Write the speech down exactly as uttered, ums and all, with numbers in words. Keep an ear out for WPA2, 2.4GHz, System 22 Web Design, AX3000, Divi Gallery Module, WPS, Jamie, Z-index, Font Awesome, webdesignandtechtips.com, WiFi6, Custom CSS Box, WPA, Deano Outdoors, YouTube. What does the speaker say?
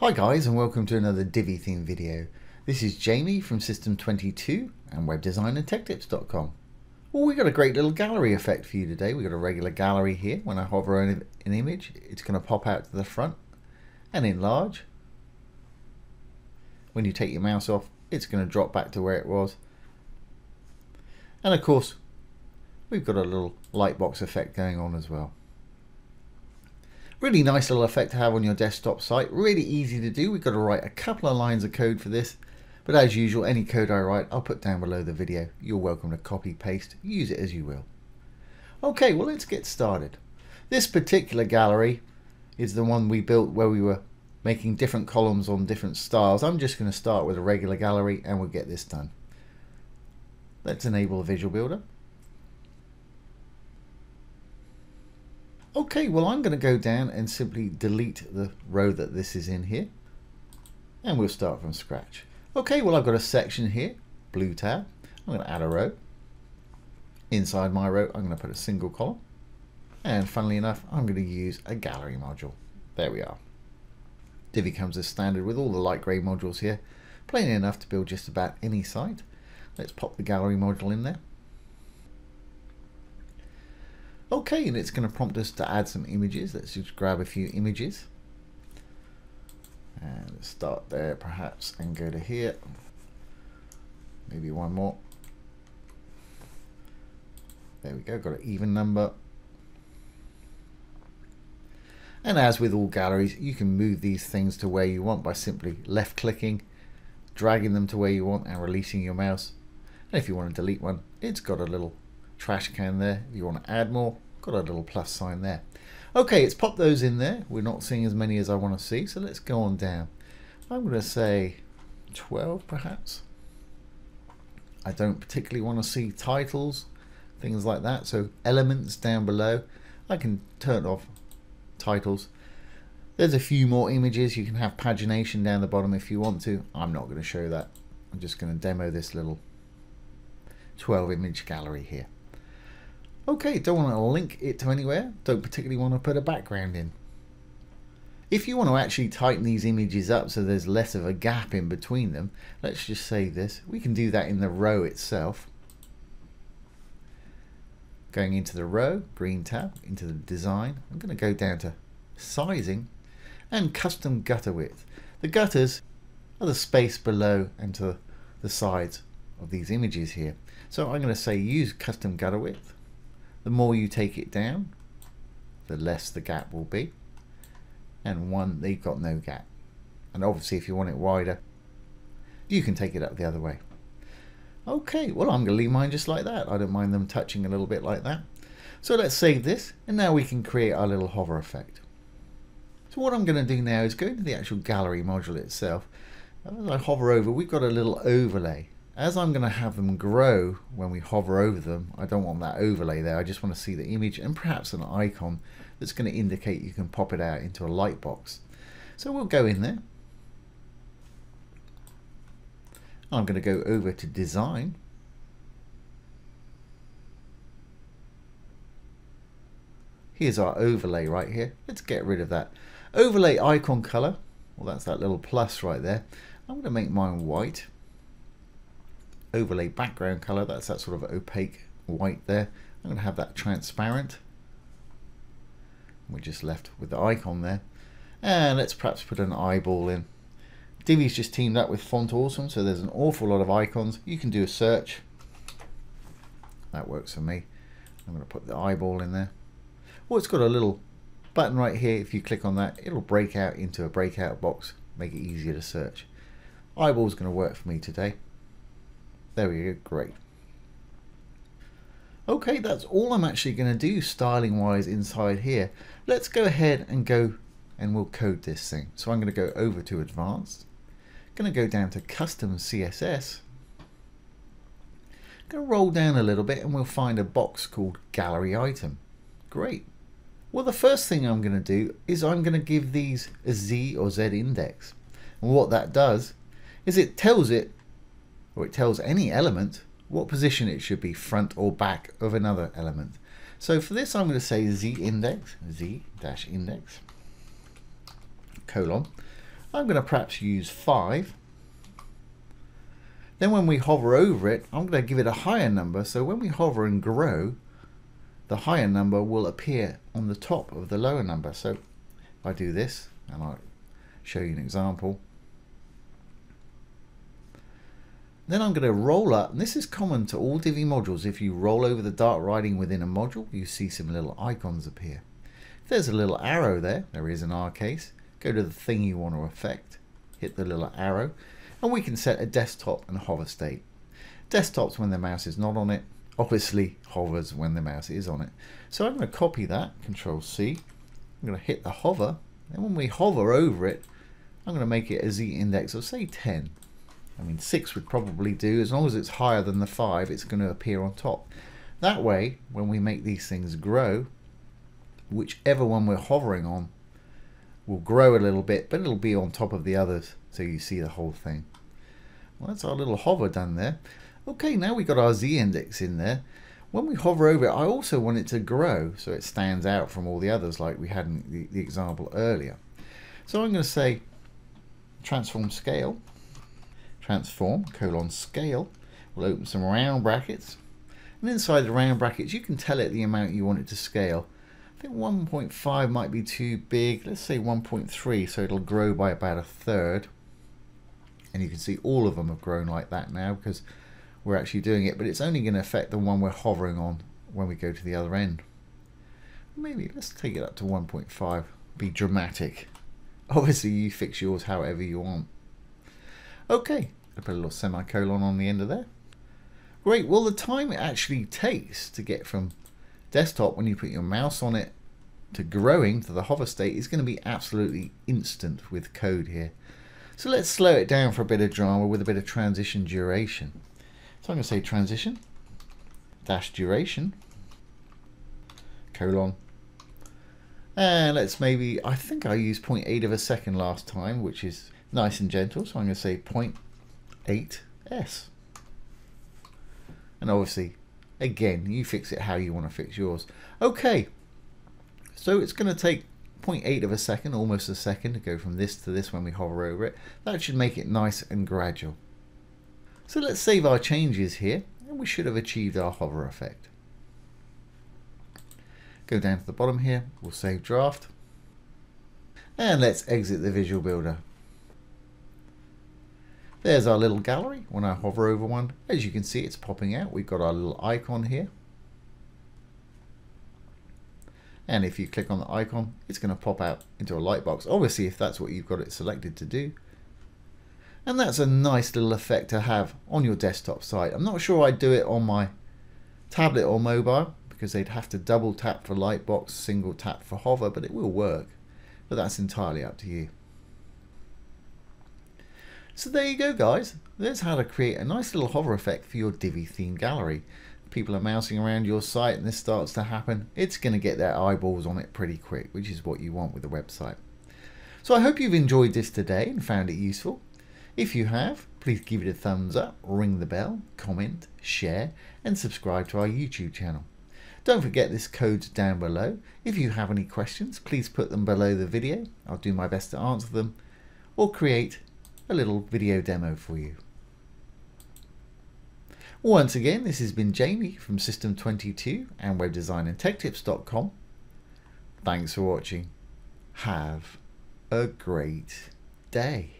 Hi guys, and welcome to another Divi theme video. This is Jamie from System twenty-two and web design and tech tips dot com. Well, we've got a great little gallery effect for you today. We've got a regular gallery here. When I hover on an image, it's going to pop out to the front and enlarge. When you take your mouse off, it's going to drop back to where it was. And of course, we've got a little lightbox effect going on as well. Really nice little effect to have on your desktop site. Really easy to do. We've got to write a couple of lines of code for this, but as usual, any code I write, I'll put down below the video. You're welcome to copy, paste, use it as you will. Okay, well, let's get started. This particular gallery is the one we built where we were making different columns on different styles. I'm just going to start with a regular gallery and we'll get this done. Let's enable a visual builder. Okay, well, I'm going to go down and simply delete the row that this is in here, and we'll start from scratch. Okay, well, I've got a section here, blue tab. I'm going to add a row. Inside my row, I'm going to put a single column, and funnily enough, I'm going to use a gallery module. There we are. Divi comes as standard with all the light gray modules here, plain enough to build just about any site. Let's pop the gallery module in there. Okay, and it's going to prompt us to add some images. Let's just grab a few images. And let's start there perhaps and go to here. Maybe one more. There we go, got an even number. And as with all galleries, you can move these things to where you want by simply left clicking, dragging them to where you want and releasing your mouse. And if you want to delete one, it's got a little trash can there. If you want to add more, got a little plus sign there. Okay, it's popped those in there. We're not seeing as many as I want to see, so let's go on down. I'm going to say twelve perhaps. I don't particularly want to see titles, things like that, so elements down below. I can turn off titles. There's a few more images. You can have pagination down the bottom if you want to. I'm not going to show that. I'm just going to demo this little twelve image gallery here. Okay, don't want to link it to anywhere, don't particularly want to put a background in. If you want to actually tighten these images up so there's less of a gap in between them, let's just save this. We can do that in the row itself. Going into the row, green tab, into the design, I'm going to go down to sizing and custom gutter width. The gutters are the space below and to the sides of these images here. So I'm going to say use custom gutter width. The more you take it down, the less the gap will be. And one, they've got no gap. And obviously if you want it wider, you can take it up the other way. Okay, well, I'm going to leave mine just like that. I don't mind them touching a little bit like that. So let's save this, and now we can create our little hover effect. So what I'm going to do now is go into the actual gallery module itself. As I hover over, we've got a little overlay. As I'm going to have them grow when we hover over them, I don't want that overlay there. I just want to see the image and perhaps an icon that's going to indicate you can pop it out into a light box. So we'll go in there. I'm going to go over to design. Here's our overlay right here. Let's get rid of that. Overlay icon color. Well, that's that little plus right there. I'm going to make mine white. Overlay background color, that's that sort of opaque white there. I'm going to have that transparent. We're just left with the icon there, and let's perhaps put an eyeball in. Divi's just teamed up with Font Awesome, so there's an awful lot of icons. You can do a search. That works for me. I'm going to put the eyeball in there. Well, it's got a little button right here. If you click on that, it'll break out into a breakout box, make it easier to search. Eyeball's going to work for me today. There we go, great. Okay, that's all I'm actually going to do styling wise inside here. Let's go ahead and go and we'll code this thing. So I'm going to go over to advanced, going to go down to custom C S S, going to roll down a little bit and we'll find a box called gallery item. Great. Well, the first thing I'm going to do is I'm going to give these a Z or Z index. And what that does is it tells it or it tells any element what position it should be, front or back of another element. So for this, I'm going to say Z index, Z dash index, colon. I'm going to perhaps use five. Then when we hover over it, I'm going to give it a higher number. So when we hover and grow, the higher number will appear on the top of the lower number. So if I do this, and I'll show you an example. Then I'm going to roll up, and this is common to all Divi modules. If you roll over the dart writing within a module, you see some little icons appear. If there's a little arrow there, there is in our case, go to the thing you want to affect, hit the little arrow, and we can set a desktop and hover state. Desktop's when the mouse is not on it, obviously hovers when the mouse is on it. So I'm going to copy that, Control C, I'm going to hit the hover, and when we hover over it, I'm going to make it a Z-index of say ten. I mean, six would probably do. As long as it's higher than the five, it's going to appear on top. That way, when we make these things grow, whichever one we're hovering on will grow a little bit, but it'll be on top of the others, so you see the whole thing. Well, that's our little hover done there. Okay, now we've got our Z-index in there. When we hover over it, I also want it to grow, so it stands out from all the others, like we had in the, the example earlier. So I'm going to say transform scale. Transform, colon, scale. We'll open some round brackets. And inside the round brackets, you can tell it the amount you want it to scale. I think one point five might be too big. Let's say one point three, so it'll grow by about a third. And you can see all of them have grown like that now because we're actually doing it. But it's only going to affect the one we're hovering on when we go to the other end. Maybe let's take it up to one point five. Be dramatic. Obviously, you fix yours however you want. Okay. I put a little semicolon on the end of there. Great, well the time it actually takes to get from desktop when you put your mouse on it to growing to the hover state is going to be absolutely instant with code here. So let's slow it down for a bit of drama with a bit of transition duration. So I'm going to say transition dash duration colon, and let's maybe, I think I used zero point eight of a second last time, which is nice and gentle, so I'm going to say zero point eight s. And obviously, again, you fix it how you want to fix yours. Okay, so it's going to take zero point eight of a second, almost a second, to go from this to this when we hover over it. That should make it nice and gradual. So let's save our changes here, and we should have achieved our hover effect. Go down to the bottom here, we'll save draft. And let's exit the visual builder. There's our little gallery. When I hover over one, as you can see, it's popping out. We've got our little icon here. And if you click on the icon, it's going to pop out into a lightbox, obviously, if that's what you've got it selected to do. And that's a nice little effect to have on your desktop site. I'm not sure I'd do it on my tablet or mobile because they'd have to double tap for lightbox, single tap for hover, but it will work. But that's entirely up to you. So there you go, guys. There's how to create a nice little hover effect for your Divi themed gallery. People are mousing around your site and this starts to happen. It's going to get their eyeballs on it pretty quick, which is what you want with a website. So I hope you've enjoyed this today and found it useful. If you have, please give it a thumbs up, ring the bell, comment, share, and subscribe to our YouTube channel. Don't forget this code's down below. If you have any questions, please put them below the video. I'll do my best to answer them or create a little video demo for you. Once again, this has been Jamie from System twenty-two and web design and tech tips dot com. Thanks for watching. Have a great day.